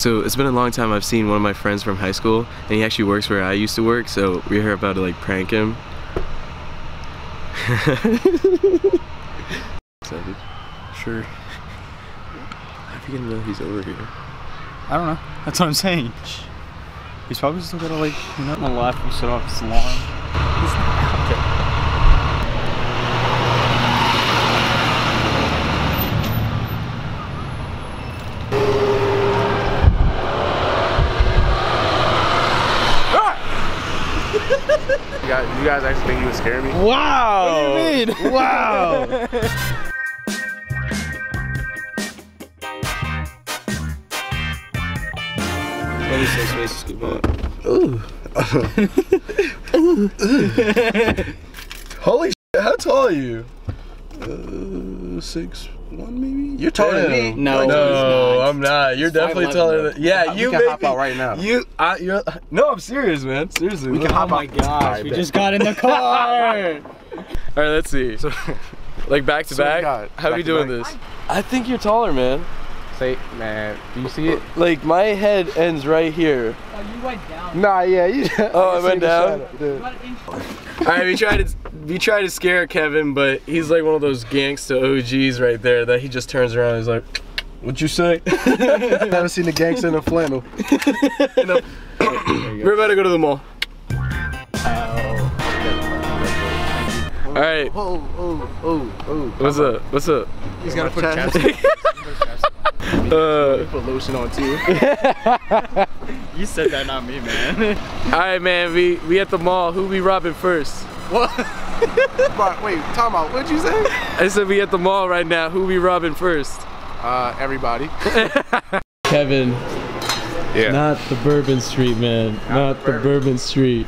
So it's been a long time. I've seen one of my friends from high school, and he actually works where I used to work, so we were about to like prank him. Excited? Sure. How do you know he's over here? I don't know. That's what I'm saying. He's probably still gotta like, you know, on the left, we set off his alarm. He's not out there. You guys actually think you would scare me? Wow! What do you mean? Wow! Let me see his face scoop up. Ooh. Holy shit, how tall are you? 6'1" maybe? You're taller than me. No, no, I'm not. You're definitely taller than. Yeah, you can hop out right now. No, I'm serious, man. Seriously. We can hop out. Oh my gosh, we just got in the car. All right, let's see. So, like back to back. How are we doing this? I think you're taller, man. Say, man, do you see it? Like my head ends right here. Oh, you went down. Nah, yeah, you. Oh, I went down. All right, we tried to scare Kevin, but he's like one of those gangsta OGs right there that he just turns around and he's like, "What'd you say?" I haven't seen a gangsta in a flannel. No. We're about to go to the mall. Ow. All right. What's up? What's up? He's gotta put chapstick. Put lotion on too. You said that, not me, man. All right, man. We at the mall. Who we robbing first? What? But wait, time out. What'd you say? I said we at the mall right now. Who we robbing first? Everybody. Kevin. Yeah. Not the Bourbon Street, man. Not the Bourbon Street.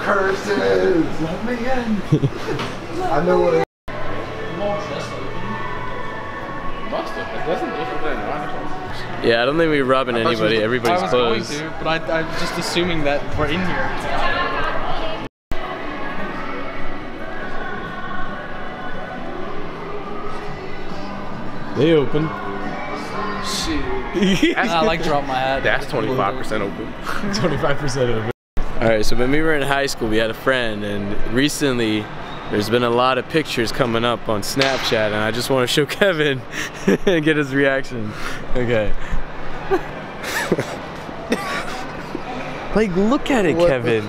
Curses! Let me in. I know what. Yeah, I don't think we're robbing anybody. Everybody's closed. I was going to, but I'm just assuming that we're in here. They open. Shit. I like dropped my hat. That's 25% open. 25% open. All right, so when we were in high school, we had a friend, and recently there's been a lot of pictures coming up on Snapchat, and I just want to show Kevin and get his reaction. Okay. Like, look at it, what Kevin.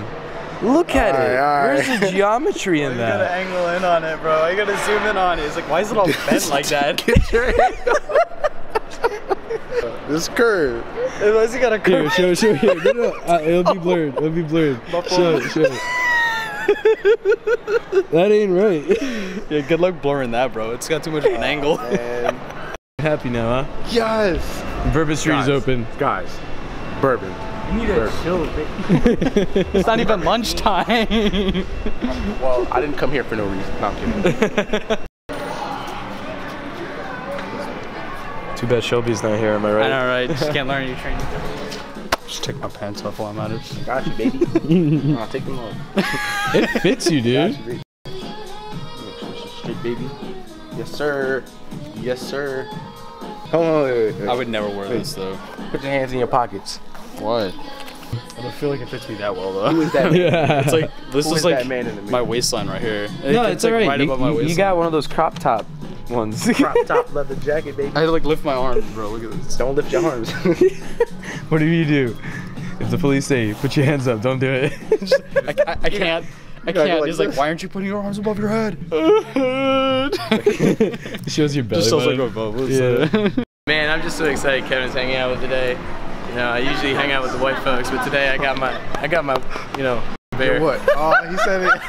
Look at it. Right. Where's the geometry in that? You gotta angle in on it, bro. I gotta zoom in on it. It's like, why is it all bent like that? Get your angle. This curve. Unless you got a curve. Here, show here. No. It'll be blurred. It'll be blurred. Show it. That ain't right. Yeah, good luck blurring that, bro. It's got too much of an angle. Happy now, huh? Yes. Bourbon Street is open. Guys, bourbon. You need a chill, baby. It's not even lunchtime. Well, I didn't come here for no reason. Not kidding. Too bad Shelby's not here. Am I right? I know, right? Just can't learn your training. Just take my pants off while I'm at it. Got you, baby. I'll take them off. It fits you, dude. Got you, straight, baby. Yes, sir. Yes, sir. Come on. Wait. I would never wear this, though. Put your hands in your pockets. What? I don't feel like it fits me that well, though. Who is that man? Yeah. It's like, this is like man in the my waistline right here. No, it's all right. Right above my waistline. You got one of those crop top ones. Crop top leather jacket, baby. I had to like lift my arms, bro. Look at this. Don't lift your arms. What do you do? If the police say, put your hands up, don't do it. I can't. I can't. He's like, why aren't you putting your arms above your head? It shows your belly. Just shows like bubbles. Yeah. Man, I'm just so excited Kevin's hanging out with today. You know, I usually hang out with the white folks, but today I got my, you know, bear. What? Oh, he said it.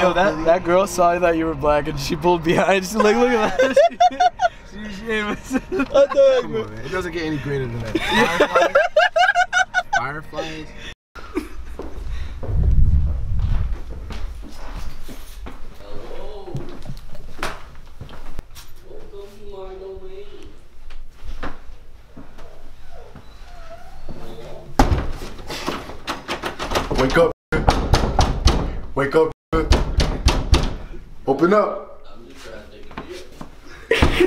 Yo, that girl saw that you were black and she pulled behind. She's like, look at that. She was come on, man. It doesn't get any greater than that. Fireflies. Hello. Welcome to my domain. Wake up. Wake up. Open up. I'm just trying to take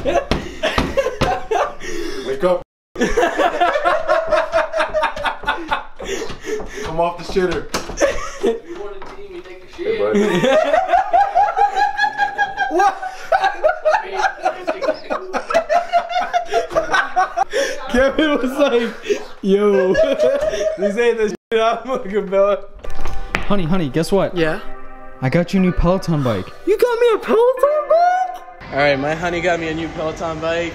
a deal. Wake up. Come off the shitter. If you want to see me take a shit. Hey, what? Kevin was like, yo, this ain't the shit I'm looking about. Honey, guess what? Yeah? I got you a new Peloton bike. You got me a Peloton bike? Alright, my honey got me a new Peloton bike.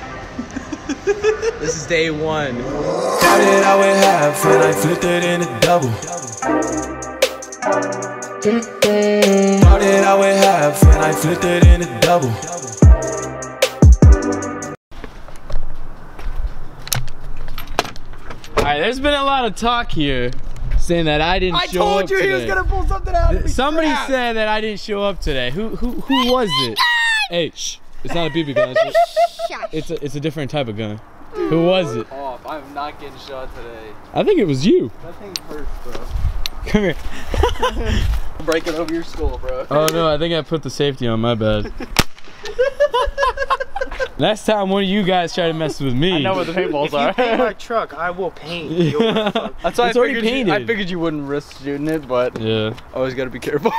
This is day one. How did I weigh half when I flipped it in a double? How did I weigh half when I flipped it in a double? Alright, there's been a lot of talk here. Saying that I didn't show up today. I told you he was gonna pull something out of me. Somebody said that I didn't show up today. Who was it? Hey, shh. It's not a BB gun. It's a different type of gun. Who was it? I'm not getting shot today. I think it was you. That thing hurts, bro. Come here. I'm breaking over your skull, bro. Oh no, I think I put the safety on. My bad. Last time one of you guys tried to mess with me. I know where the paintballs are. If you paint my truck, I will paint. That's why it's already painted. I figured you wouldn't risk shooting it, but yeah, always gotta be careful.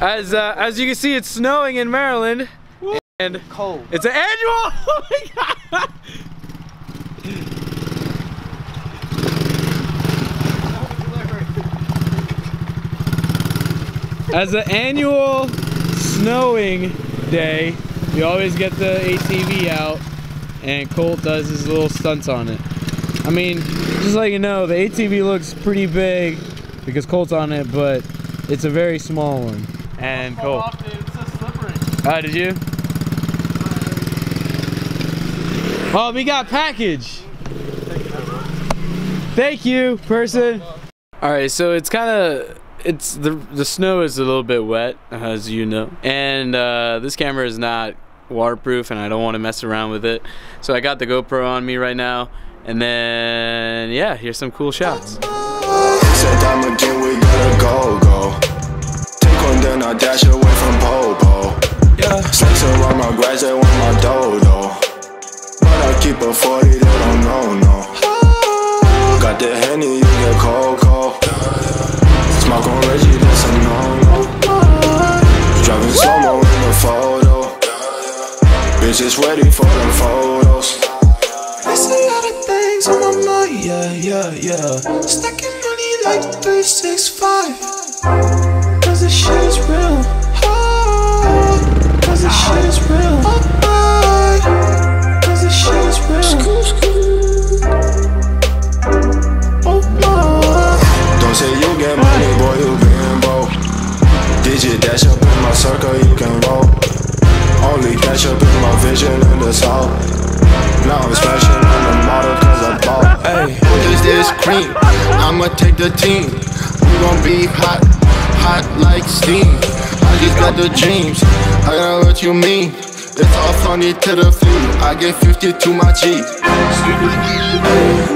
As you can see, it's snowing in Maryland. What? And cold. It's an annual. Oh my god. As an annual snowing day. You always get the ATV out, and Colt does his little stunts on it. I mean, just so you know, the ATV looks pretty big because Colt's on it, but it's a very small one. And Colt. Off, dude. It's so slippery. Did you? Oh, we got package. Thank you, person. All right, so it's kind of. It's the snow is a little bit wet, as you know, and this camera is not waterproof, and I don't want to mess around with it. So I got the GoPro on me right now, and then yeah, here's some cool shots. Got the Henny, you get cold. Smoke on Reggie, that's a no-no. Driving slow-mo in the photo. Bitches ready for them photos. I see all the things on my mind, yeah. Stacking money like 365. Cause this shit is real. Cause this shit is real. Cause this shit is real. Oh my. Don't say you get money, boy, you bimbo. Digit dash up in my circle, you can roll. Only cash up in my vision in the south. Now I'm smashing on the model cause I bought. Hey, who is this cream? I'ma take the team. We gon' be hot, hot like steam. I just got the dreams, I got what you mean. It's all funny to the feet. I get 50 to my Jeep. Hey.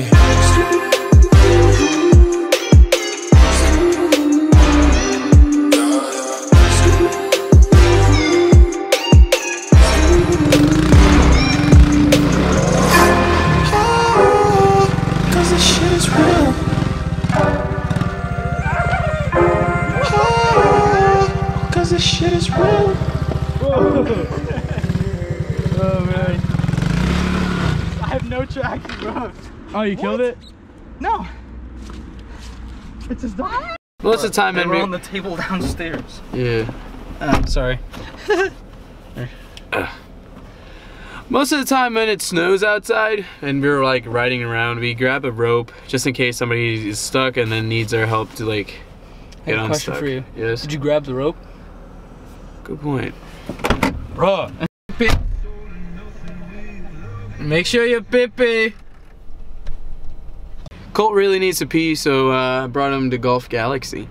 Hey. Oh, you killed it? No. It's just dying. Well, it's the time they were on the table downstairs. Yeah. I'm sorry. Most of the time when it snows outside and we're like riding around, we grab a rope just in case somebody is stuck and then needs our help to like get unstuck. I have a question for you. Yes? Did you grab the rope? Good point. Bruh. Make sure you're pippy. Colt really needs to pee, so I brought him to Golf Galaxy.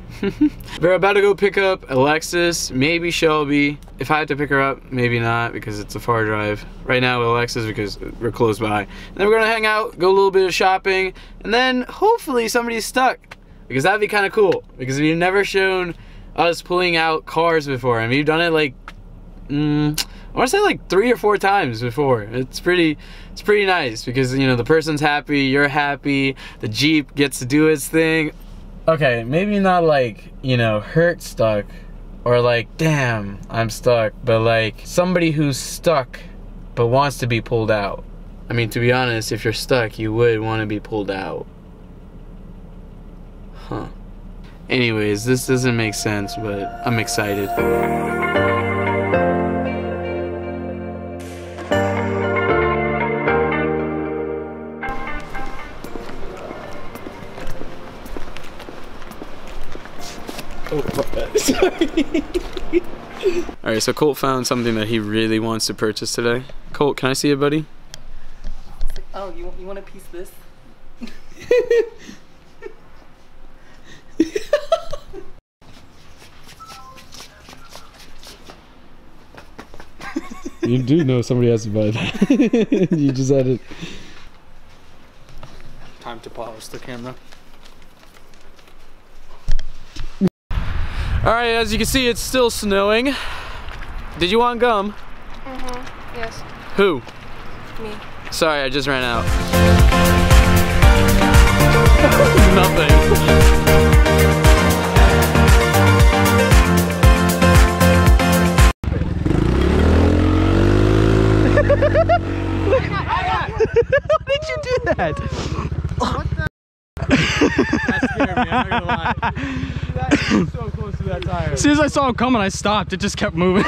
We're about to go pick up Alexis, maybe Shelby. If I had to pick her up, maybe not, because it's a far drive. Right now with Alexis, because we're close by. And then we're gonna hang out, go a little bit of shopping, and then hopefully somebody's stuck, because that'd be kind of cool, because we've never shown us pulling out cars before. I mean, we've done it like, I want to say like 3 or 4 times before. It's pretty nice because, you know, the person's happy, you're happy, the Jeep gets to do its thing. Okay, maybe not like, you know, hurt stuck or like, damn, I'm stuck, but like somebody who's stuck but wants to be pulled out. I mean, to be honest, if you're stuck, you would want to be pulled out. Huh. Anyways, this doesn't make sense, but I'm excited. Oh, fuck that. Sorry. Alright, so Colt found something that he really wants to purchase today. Colt, can I see you, buddy? Oh, you want to piece this? You do know somebody has to buy that. You just had it. Time to pause the camera. Alright, as you can see, it's still snowing. Did you want gum? Mm-hmm, yes. Who? Me. Sorry, I just ran out. Nothing. What the? That scared me, I'm not gonna lie. That was so close to that tire. As soon as I saw it coming, I stopped. It just kept moving.